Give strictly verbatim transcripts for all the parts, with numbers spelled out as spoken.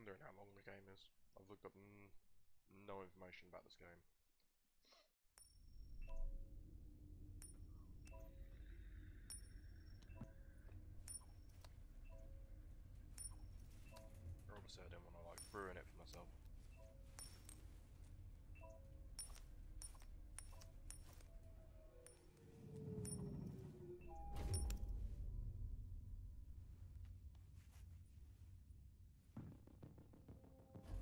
wondering how long the game is. I've looked up n no information about this game. Obviously I didn't want to like ruin it for myself.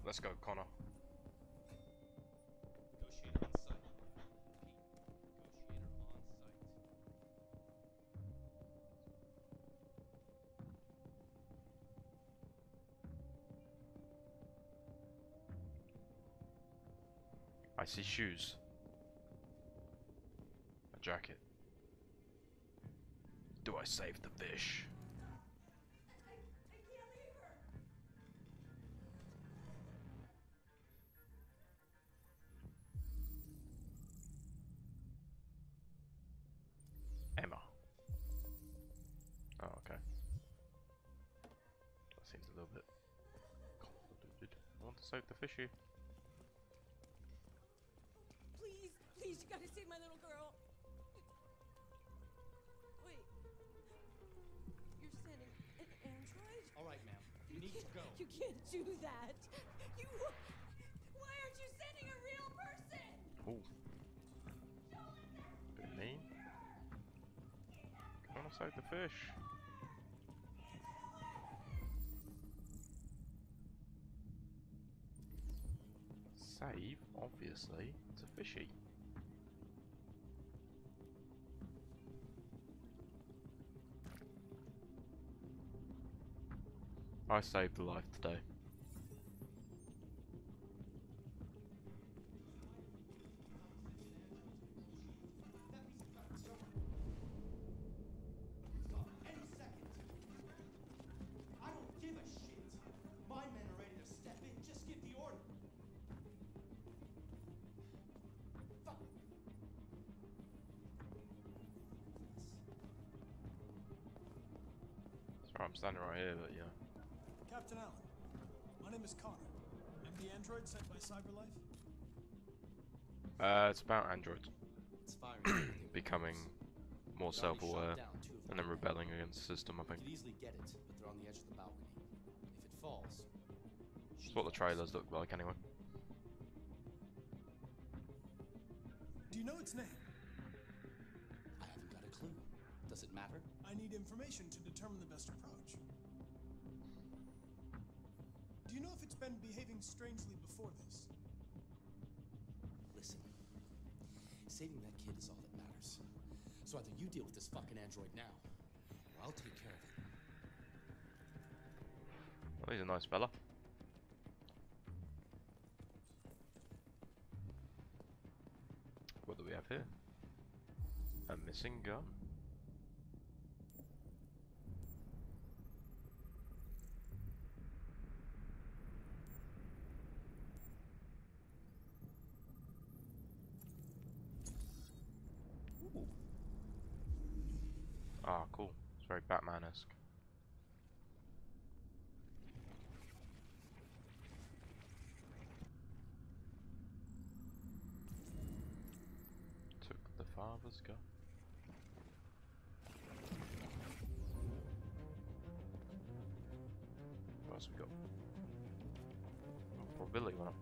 Let's go, Connor. Negotiator on site. Negotiator on site. I see shoes. A jacket. Do I save the fish? Soak the fishy. Please, please, you gotta save my little girl. Wait, you're sending an android? All right, ma'am, you, you need to go. You can't do that. You, why aren't you sending a real person? Oh, bit mean. Gonna soak the fish. Save, obviously, it's a fishy. I saved a life today. I'm standing right here, but yeah. Captain Allen, my name is Connor. I'm the android sent by Cyberlife. Uh, it's about androids becoming more self-aware and then rebelling against the system. I think. You could easily get it, but they're on the edge of the balcony. If it falls, it's what the trailers look like, anyway. Do you know its name? I haven't got a clue. Does it matter? I need information to determine the best approach. Do you know if it's been behaving strangely before this? Listen, saving that kid is all that matters. So either you deal with this fucking android now, or I'll take care of it. Well, he's a nice fella. What do we have here? A missing gun. Ah, oh, cool. It's very Batman-esque. Took the father's gun. What else we got? Oh, probability went up.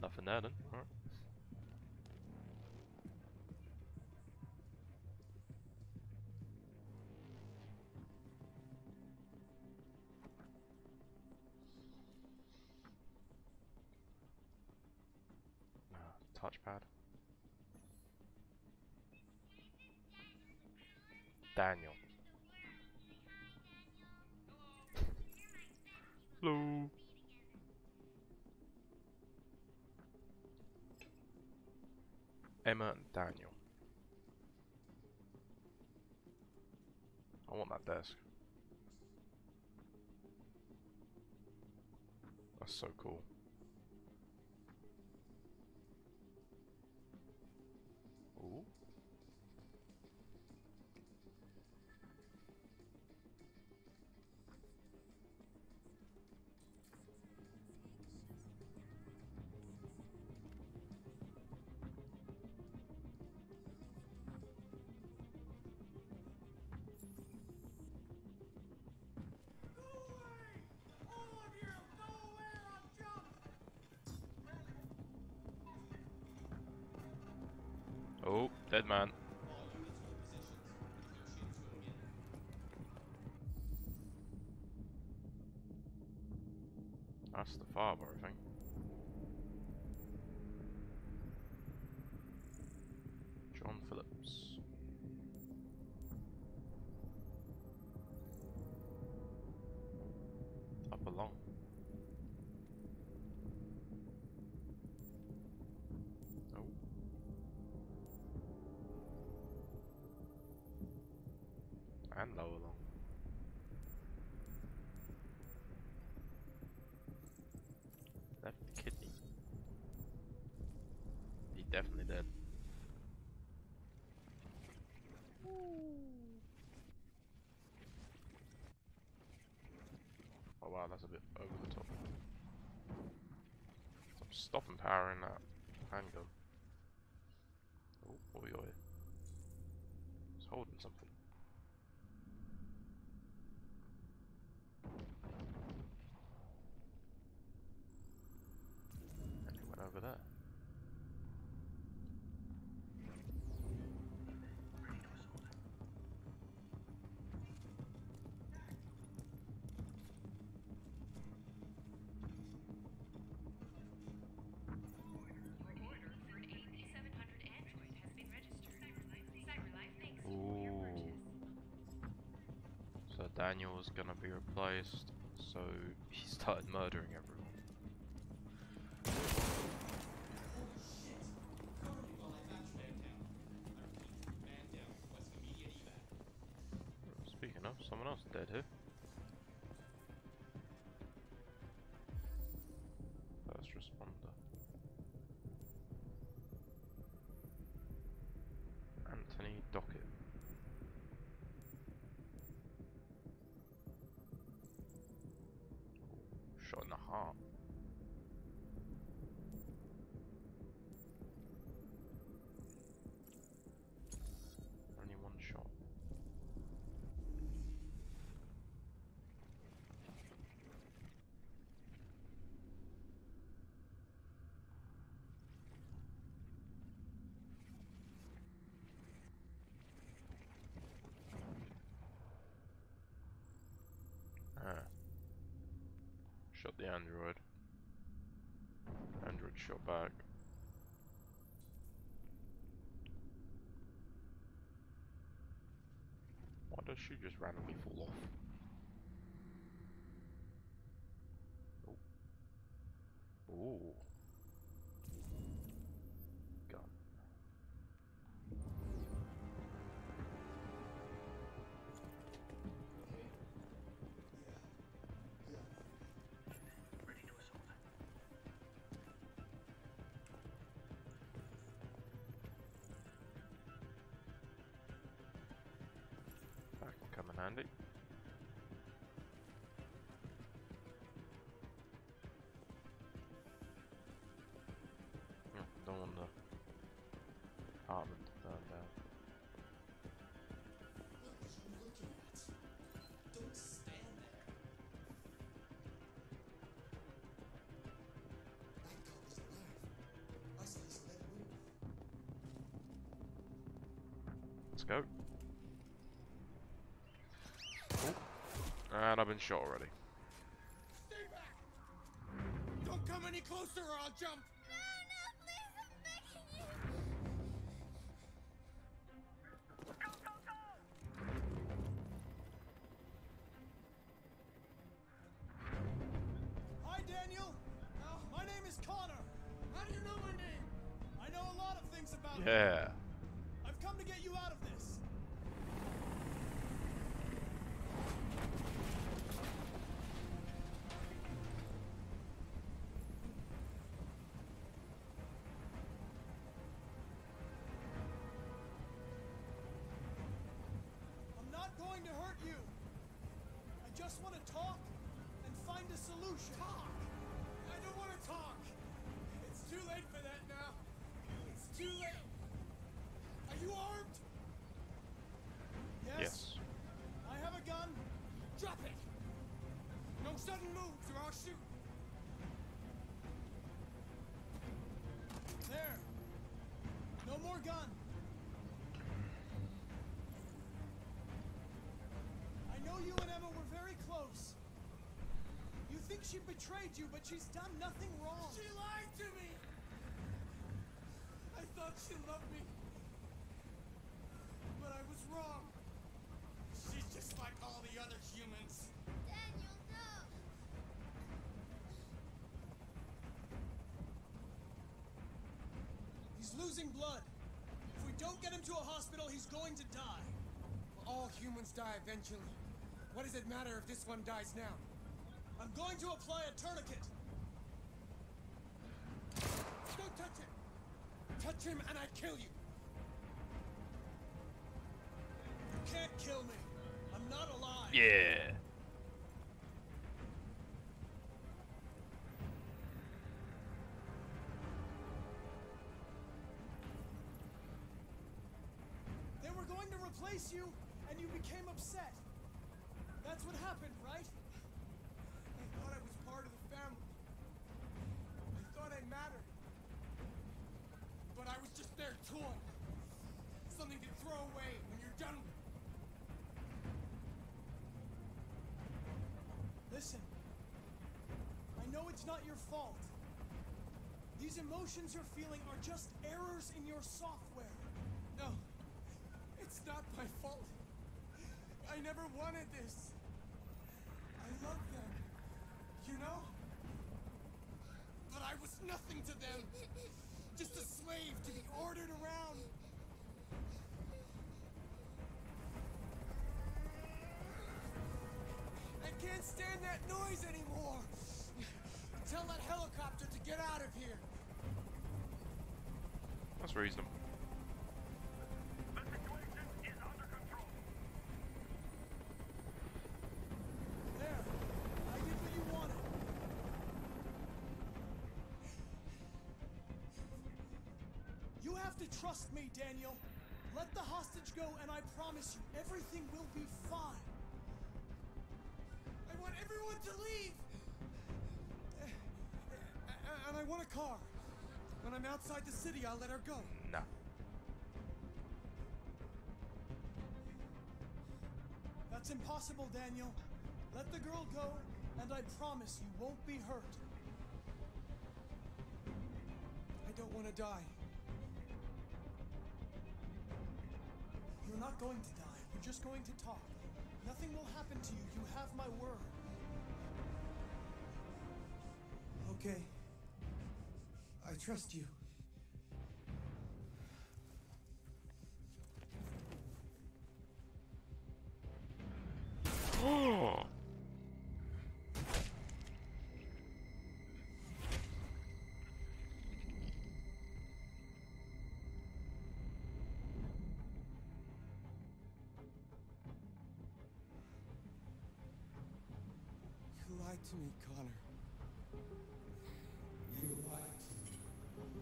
Nothing there then, alright. Ah, touchpad. Daniel. Hello. Emma and Daniel. I want that desk. That's so cool. dead man. That's the farm, I think. John Phillips. Up along. Oh. And low along. Left kidney. He definitely did. Ooh. Oh wow, that's a bit over the top. I'm stopping powering that handgun. Oh, oi oi. It's holding something. Over there. Ooh. So Daniel was gonna be replaced, so he started murdering everyone. Speaking of, someone else dead here. First responder. Anthony Dockett. Shot in the heart. Only one shot. Ah. Shot the android. Android shot back. Why does she just randomly fall off? Oh. Ooh. Gun. That can come in handy. Oh, don't want the apartment to burn down. Look what you're looking at. Don't stand there. That cop is alive. I sliced that move. Let's go. And I've been shot already. Stay back! Don't come any closer or I'll jump! No, no, please, I'm begging you! Go, go, go! Hi, Daniel! Uh, my name is Connor! How do you know my name? I know a lot of things about you. Yeah. Me. I've come to get you out of this. Going to hurt you. I just want to talk and find a solution. Talk! I don't want to talk. It's too late for that now. It's too late. Are you armed? Yes. Yes. I have a gun. Drop it. No sudden moves or I'll shoot. There. No more gun. think she betrayed you, but she's done nothing wrong. She lied to me. I thought she loved me, but I was wrong. She's just like all the other humans. Daniel, no. He's losing blood. If we don't get him to a hospital, he's going to die. Well, all humans die eventually. What does it matter if this one dies now? I'm going to apply a tourniquet. Don't touch him. Touch him and I kill you. You can't kill me. I'm not alive. Yeah. They were going to replace you and you became upset. That's what happened, right? I thought I was part of the family. I thought I mattered. But I was just their toy. Something to throw away when you're done with. Listen. I know it's not your fault. These emotions you're feeling are just errors in your software. No. It's not my fault. I never wanted this. I love them. You know? But I was nothing to them. Just a slave to be ordered around. I can't stand that noise anymore. Tell that helicopter to get out of here. That's reasonable. Trust me, Daniel. Let the hostage go, and I promise you, everything will be fine. I want everyone to leave! And I want a car. When I'm outside the city, I'll let her go. No. That's impossible, Daniel. Let the girl go, and I promise you won't be hurt. I don't want to die. You're not going to die. You're just going to talk. Nothing will happen to you. You have my word. Okay. I trust you. Oh. You lied to me, Connor. You lied to me.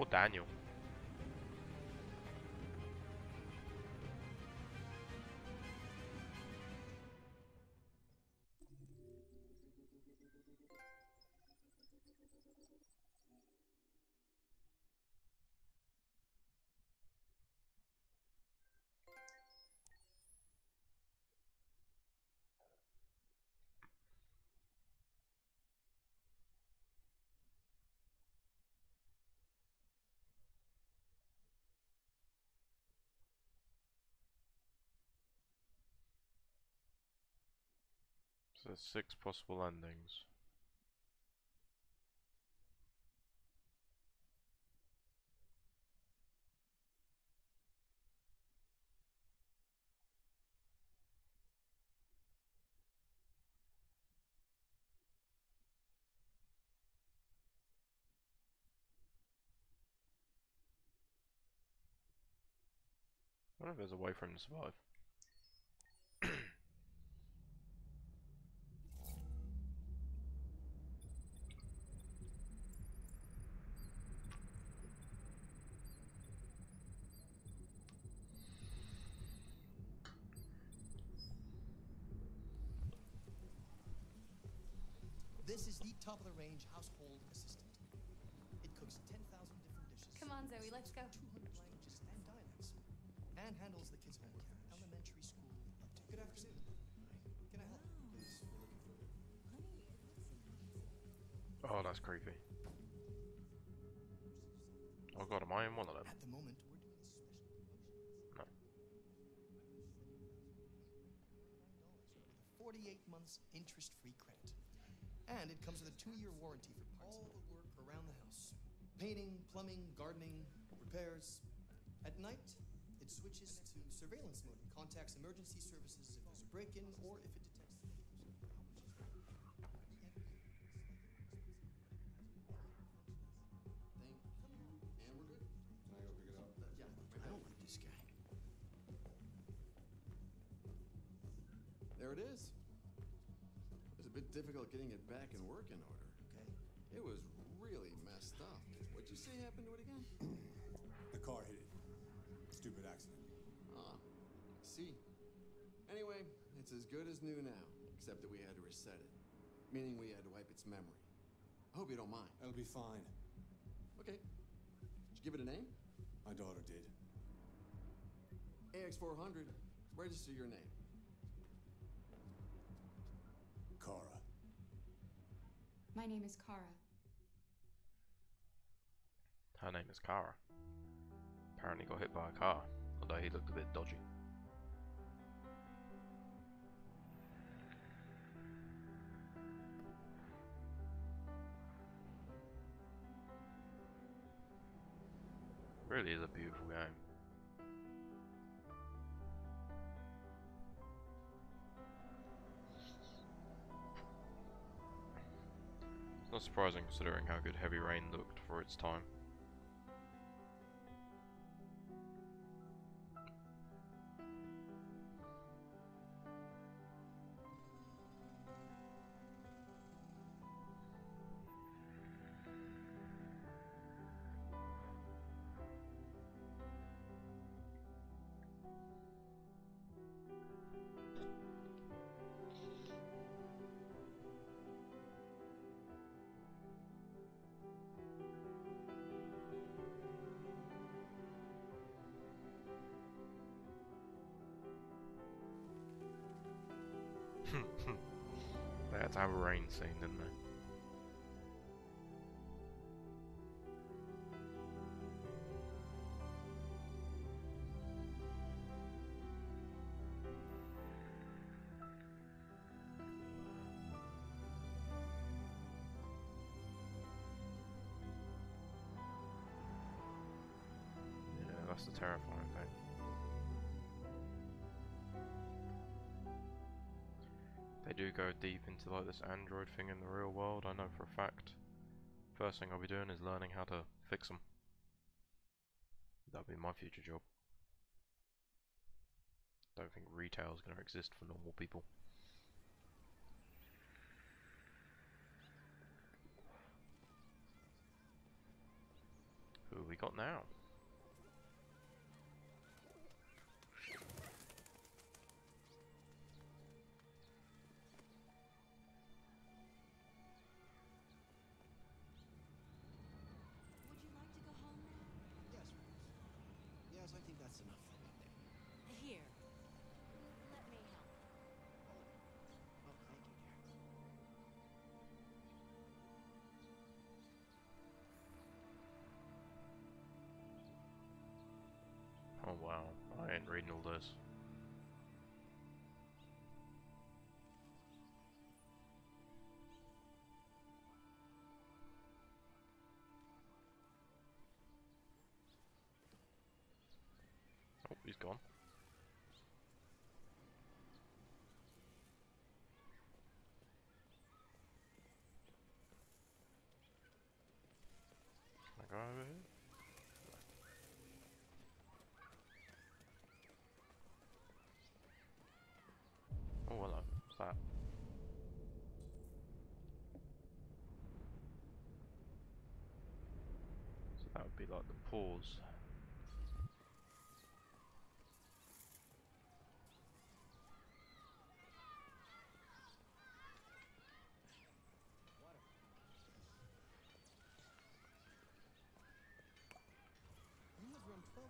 Oh, Daniel. There's six possible endings. I wonder if there's a way for him to survive. This is the top of the range household assistant. It cooks ten thousand different dishes. Come on, Zoe, let's go. two hundred languages and dialects. And handles the kids from elementary school up to. Good afternoon. Can I help? Please, we're looking for you. Oh, that's creepy. Oh god, am I in one of them? At the moment, we're doing special promotions. No. forty-eight months interest-free credit. And it comes with a two-year warranty for parts. All the work around the house. Painting, plumbing, gardening, repairs. At night, it switches to surveillance mode and contacts emergency services if there's a break-in or if it detects. There it is. It was a bit difficult getting it back in working order. Okay. It was really messed up. What'd you say happened to it again? The car hit it. Stupid accident. Ah, I see. Anyway, it's as good as new now, except that we had to reset it, meaning we had to wipe its memory. I hope you don't mind. That'll be fine. Okay. Did you give it a name? My daughter did. A X four hundred, register your name. Kara. My name is Kara. Her name is Kara. Apparently got hit by a car, although he looked a bit dodgy. Really is a beautiful game. Not surprising considering how good Heavy Rain looked for its time. They had to have a rain scene, didn't they? Yeah, that's the terrifying thing. They do go deep into like this Android thing in the real world, I know for a fact. First thing I'll be doing is learning how to fix them. That'll be my future job. Don't think retail is going to exist for normal people. Who have we got now? Yes, I think that's enough. Here. Let me help. Oh, thank you, Kara. Oh, wow. I ain't reading all this. Oh, he's gone. Can I go over here? No. Oh, hello. What's that? So that would be like the pause. Well,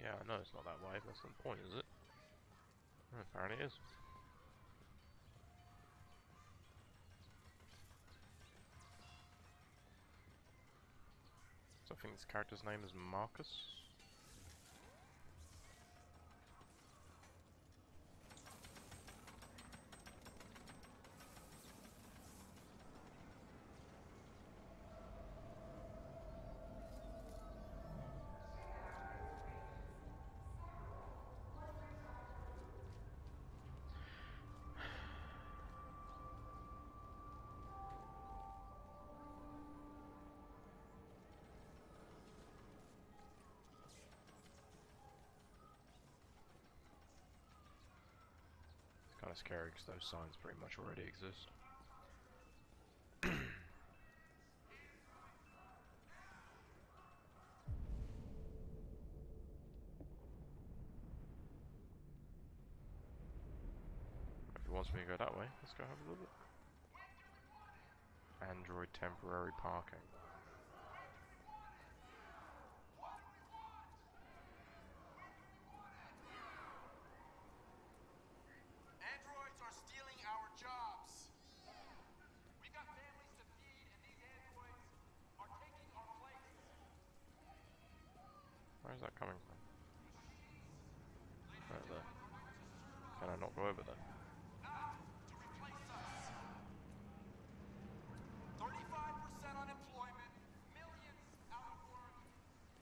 yeah, I know it's not that wide, that's not the point, is it? Well, apparently it is. I think this character's name is Marcus. Kind of scary because those signs pretty much already exist. If he wants me to go that way, let's go have a little look. Android temporary parking. Where's that coming from? Right there. Can I not go over there? To replace us. thirty-five percent unemployment, millions out of work.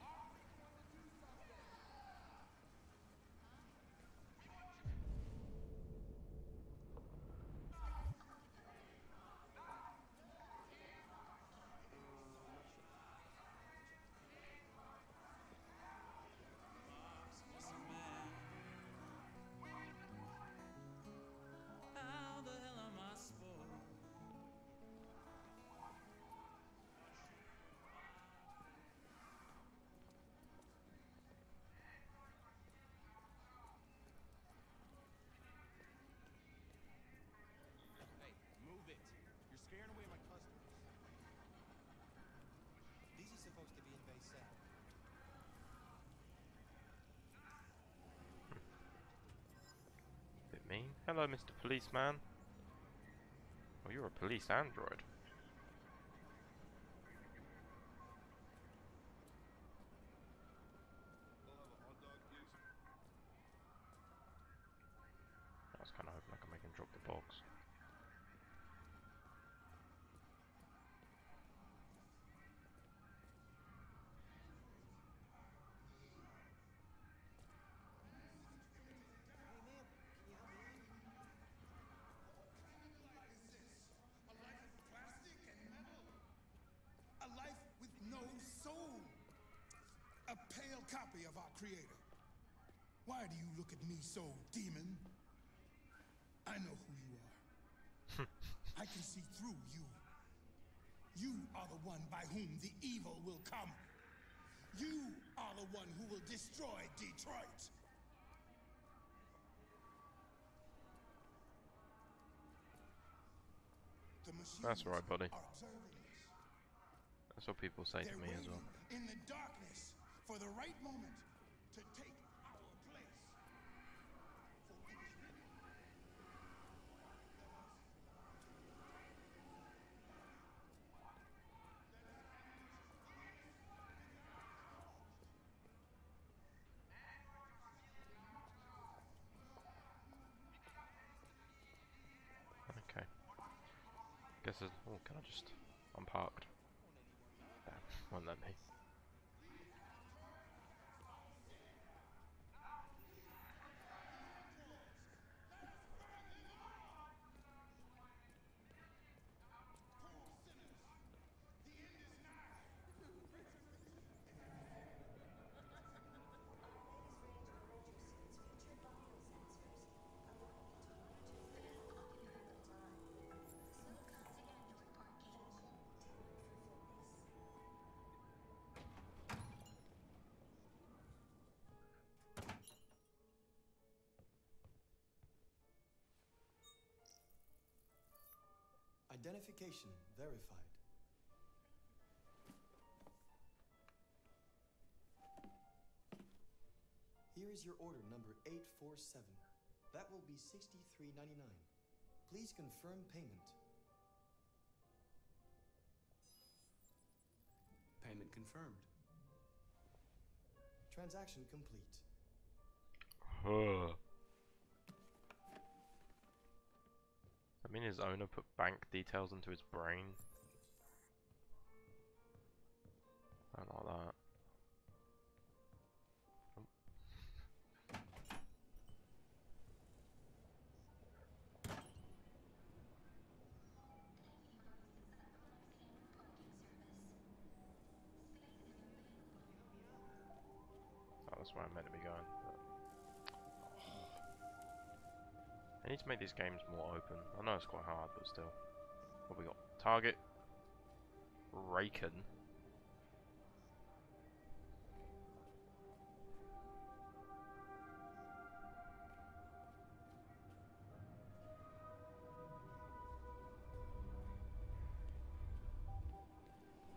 Are we going to do something? We want it. You're scaring away my customers. This is supposed to be in base seven. Bit mean. Hello, Mister Policeman. Well, you're a police android. I was kind of hoping I could make him drop the box. A pale copy of our creator. Why do you look at me so, demon? I know who you are. I can see through you. You are the one by whom the evil will come. You are the one who will destroy Detroit. The machines That's right, buddy. Are observing us. That's what people say They're to me as well. In the darkness. For the right moment to take our place. For it is written. Okay. Guess it's. Oh, can I just. I'm parked. Damn, won't let me. Identification verified. Here is your order number eight four seven. That will be sixty-three ninety-nine. Please confirm payment. Payment confirmed. Transaction complete. Huh. I mean, his owner put bank details into his brain. I don't like that. Oh. Oh, that's where I'm meant to be going. I need to make these games more open. I know it's quite hard, but still. What have we got? Target Raken.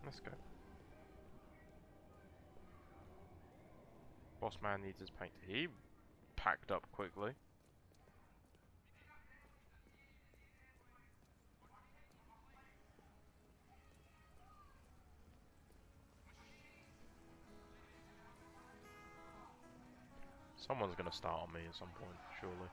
Let's go. Boss man needs his paint. He packed up quickly. Someone's gonna start on me at some point, surely.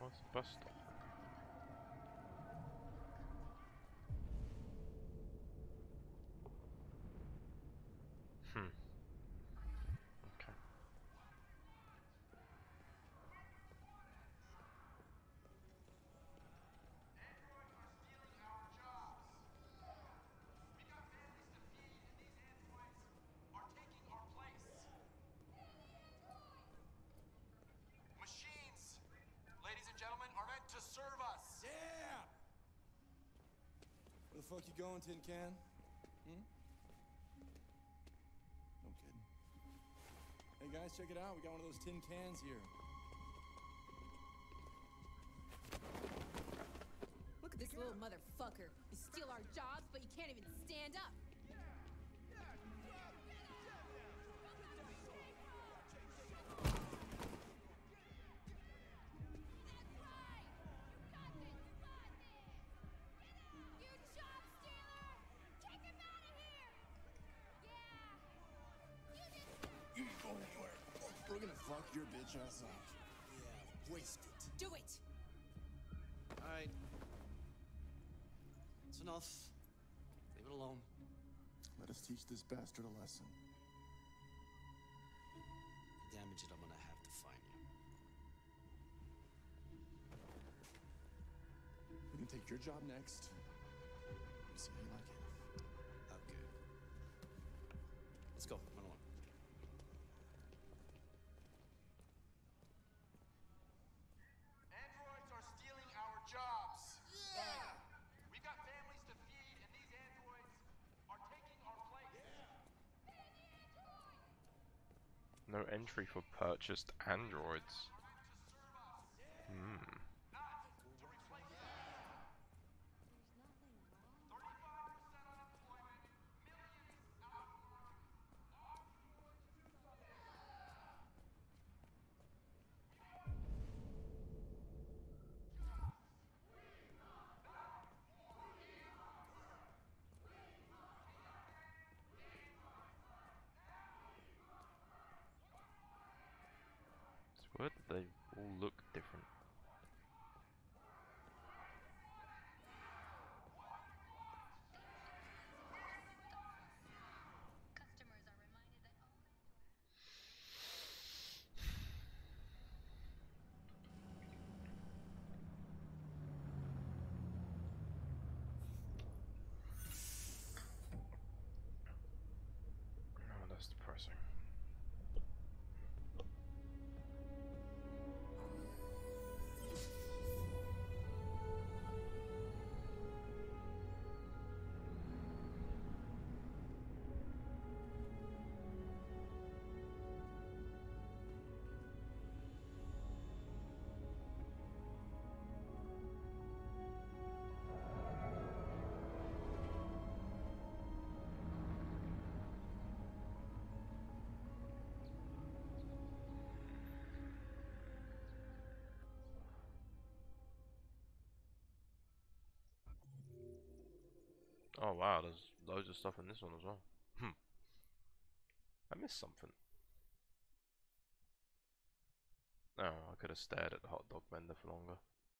Where's the bus stop? Hmm. Okay. Machines, ladies and gentlemen, are meant to serve us. Yeah. Where the fuck you going, Tin Can? Hmm? No kidding. Hey guys, check it out. We got one of those tin cans here. Look at this little motherfucker. You steal our jobs, but you can't even stand up. We're gonna fuck your bitch ass up. Yeah, waste it. Do it! Alright. It's enough. Leave it alone. Let us teach this bastard a lesson. If you damage it, I'm gonna have to find you. We can take your job next. Let's see how you like it. Okay. Let's go. Run along. Jobs. Yeah. We've got families to feed, and these androids are taking our place. Yeah. No entry for purchased androids. Hmm. What? They all look different. Customers are reminded that only... Oh, that's depressing. Oh wow, there's loads of stuff in this one as well. Hmm. I missed something. Oh, I could have stared at the hot dog vendor for longer.